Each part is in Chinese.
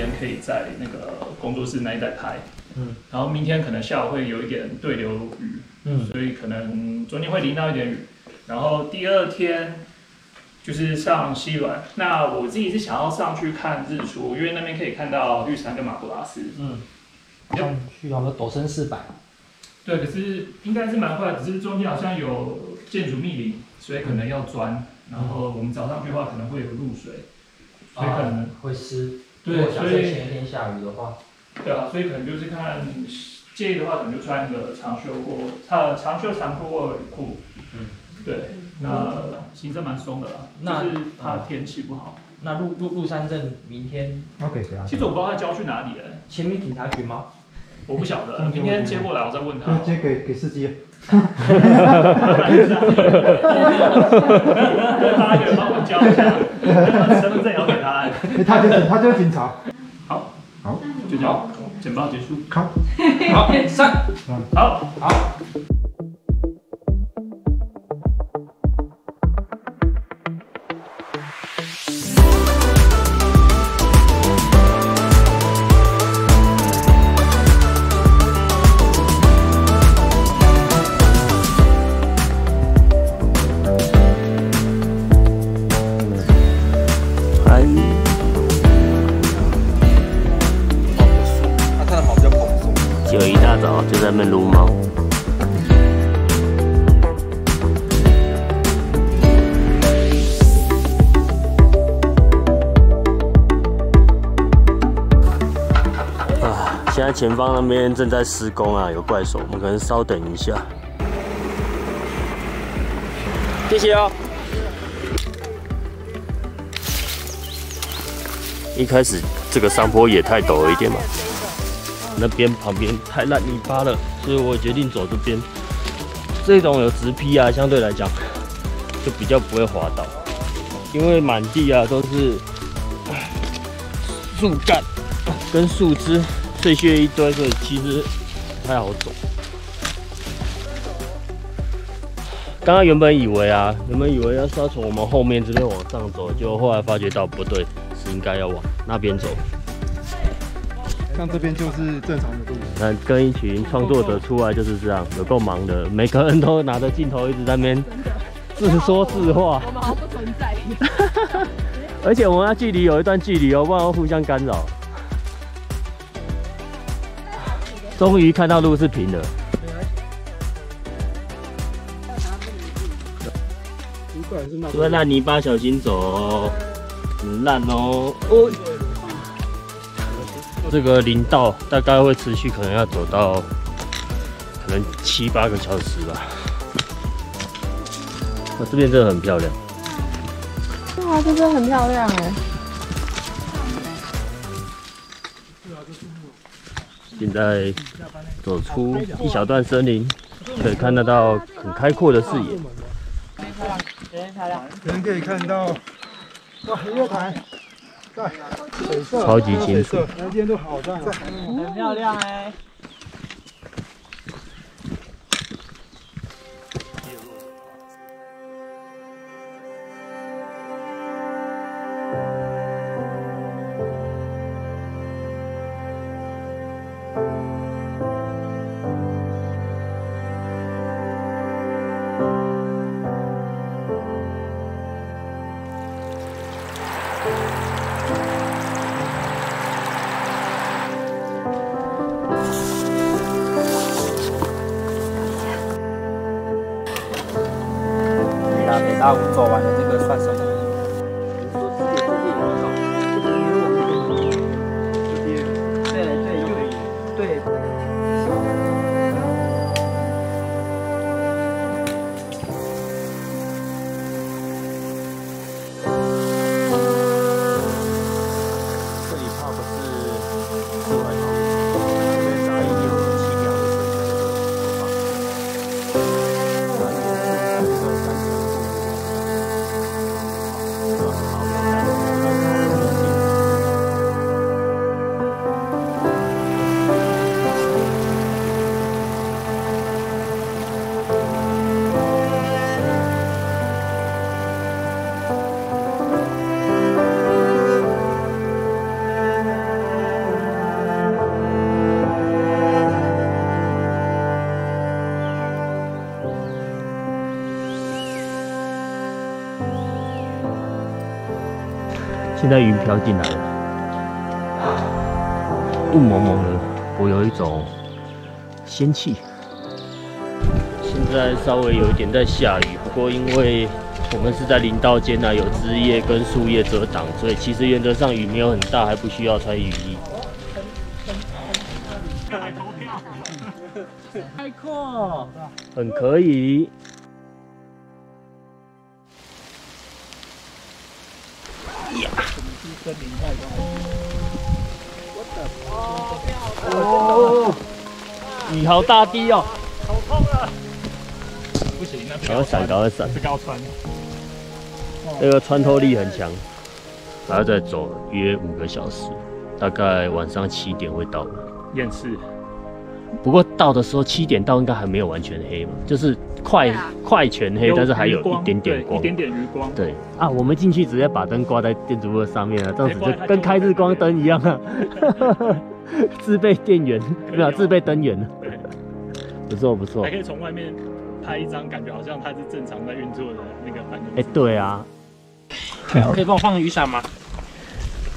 间可以在那个工作室那一带拍。嗯，然后明天可能下午会有一点对流雨，嗯，所以可能中间会淋到一点雨。然后第二天就是上西峦，那我自己是想要上去看日出，因为那边可以看到玉山跟马古拉斯。嗯，上去好像陡升400。对，可是应该是蛮快，只是中间好像有建筑密林，所以可能要钻。然后我们早上去的话，可能会有露水，所以可能会湿。对，如果假设前一天下雨的话。对啊，所以可能就是看介意的话，可能就穿个长袖长裤或雨裤。嗯，对，那行政蛮松的啦，那就是怕天气不好。那鹿山镇明天要给谁啊？其实我不知道他交去哪里了。前面警察局吗？我不晓得，明天接过来我再问他。直接给司机。他有帮我交一下，身份证也要给他。他就是警察。好。好，就这样，简报结束。好，好，三，好，好。前方那边正在施工啊，有怪手，我们可能稍等一下。谢谢哦。一开始这个上坡也太陡了一点嘛，那边旁边太烂泥巴了，所以我决定走这边。这种有直劈啊，相对来讲就比较不会滑倒，因为满地啊都是树干跟树枝。碎屑一堆，所以其实不太好走。刚刚原本以为要是要从我们后面这边往上走，就后来发觉到不对，是应该要往那边走。像这边就是正常的路。那跟一群创作者出来就是这样，有够忙的，每个人都拿着镜头一直在那边自说自话。我们好不存在。而且我们要距离有一段距离哦，不然会互相干扰。终于看到路是平的。除了烂泥巴，小心走哦，很烂哦。哦，这个林道大概会持续，可能要走到可能7、8个小时吧。那这边真的很漂亮。哇，这边很漂亮哎。现在走出一小段森林，可以看得到很开阔的视野。可能可以看到，哇，日月潭，在水色，超级清楚，条件都好赞，很漂亮哎。那我们做完了这个算什么？现在云飘进来了，雾蒙蒙的，我有一种仙气。现在稍微有一点在下雨，不过因为我们是在林道间啊，有枝叶跟树叶遮挡，所以其实原则上雨没有很大，还不需要穿雨衣。 开阔，很可以。呀！哦，雨好大滴哦，好痛啊！不行，那赶快闪，赶快闪！这高穿，这个穿透力很强，还要再走约5个小时，大概晚上7点会到。厌世。 不过到的时候7点到应该还没有完全黑嘛，就是快全黑，但是还有一点点光，一点点余光。对啊，我们进去直接把灯挂在电烛上面了，这样子就跟开日光灯一样啊。自备电源没有，自备灯源。不错不错。还可以从外面拍一张，感觉好像它是正常在运作的那个环境。哎，对啊。可以帮我放雨伞吗？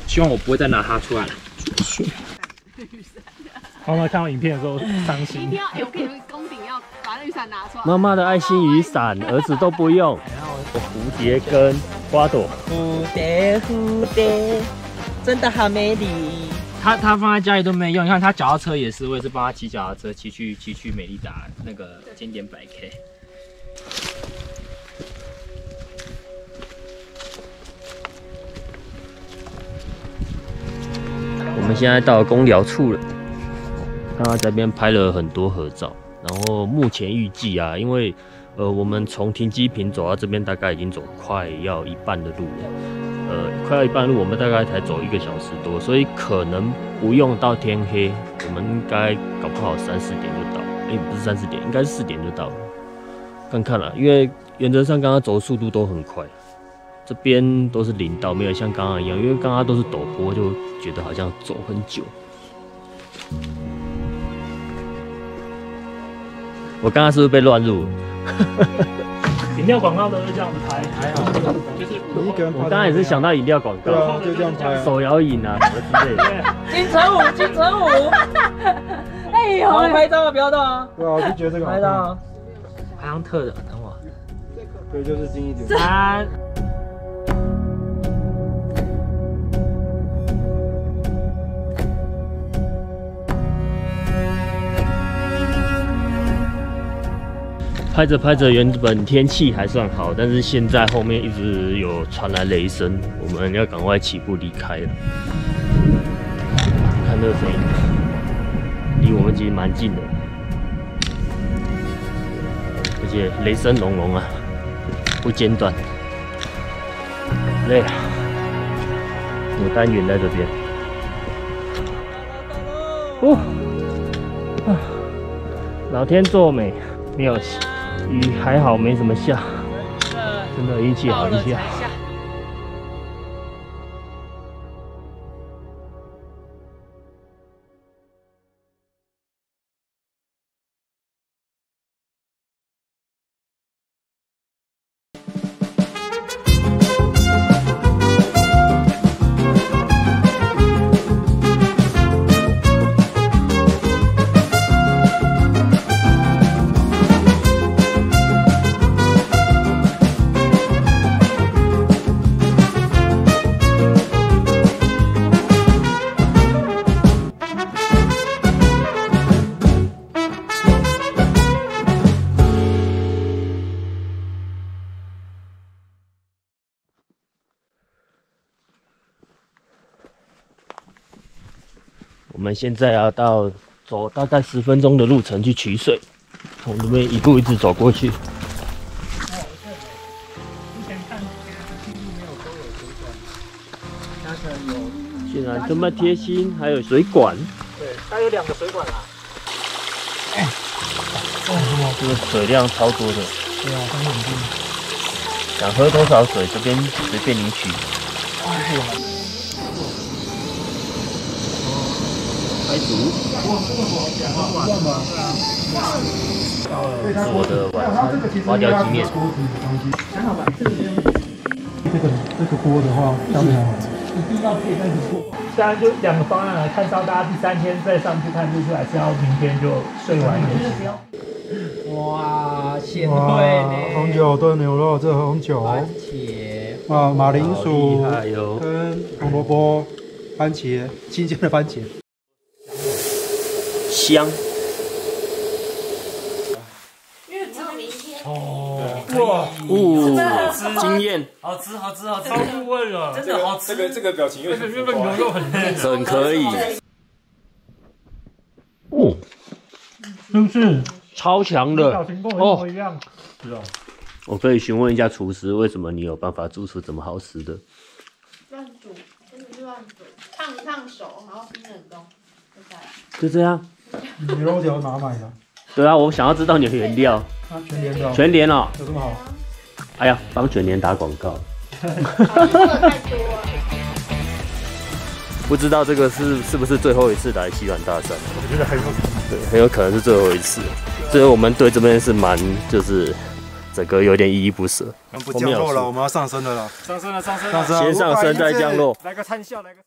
希望我不会再拿它出来了。雨伞。 妈妈看到影片的时候伤心。一定要，我跟你们公顶要把那雨伞拿出来。妈妈的爱心雨伞，儿子都不用。我蝴蝶跟花朵。蝴蝶，真的好美丽。他放在家里都没用，你看他脚踏车也是，我也是帮他骑脚踏车骑去美利达那个经典100K。我们现在到了公寮处了。 他在那边拍了很多合照，然后目前预计啊，因为我们从停机坪走到这边大概已经走快要一半的路了，快要一半路我们大概才走1个小时多，所以可能不用到天黑，我们应该搞不好3、4点就到，不是3、4点，应该是4点就到了，看看啦，因为原则上刚刚走的速度都很快，这边都是林道，没有像刚刚一样，因为刚刚都是陡坡，就觉得好像走很久。 我刚刚是不是被乱入？饮料广告都是这样子拍，还好，就是我刚刚也是想到饮料广告，就这样拍，手摇饮啊什么之类的。金城武，哎呦，拍照啊，不要动啊！对啊，我就觉得这个拍照啊，还像特的，等我，对，就是近一点。三。 拍着拍着，原本天气还算好，但是现在后面一直有传来雷声，我们要赶快起步离开了。看这个声音，离我们其实蛮近的，而且雷声隆隆啊，不间断。累了，牡丹园在这边。哦，啊，老天作美，没有。 雨还好，没怎么下，真的运气好一些。我们现在要到走大概10分钟的路程去取水，从这边一步一直走过去。竟然这么贴心，还有水管。对，它有2个水管啦。哇，这个水量超多的。对啊，很稳定。想喝多少水，这边随便你取。 我的晚餐花雕鸡面。这个锅的话，相对还好吃。一定要可以再做。当然就两个方案来看，到大家第三天再上去看，就是还是要明天就睡完一。哇，显贵呢！红酒炖牛肉，这红酒。番茄。啊，马铃薯跟红萝卜，番茄，新鲜的番茄。香。 哇，哦，惊艳！好吃，好吃，好吃！超入味了，真的好吃。这个表情，这个牛肉很可以。哦，是不是超强的？表情跟我一模一样。是啊。我可以询问一下厨师，为什么你有办法做出这么好吃的？乱煮，真的是乱煮，烫一烫手，然后冰冷冻，就这样。牛肉条哪买的？ 对啊，我想要知道你的原料。啊，全联的。全联哦，有这么好？哎呀，帮全联打广告。不知道这个是不是最后一次来西软大山？我觉得很有可能。对，很有可能是最后一次。所以我们对这边是蛮整个有点依依不舍。我们不降落了，我们要上升了啦！上升了，上升了，先上升再降落。来个参笑，来个。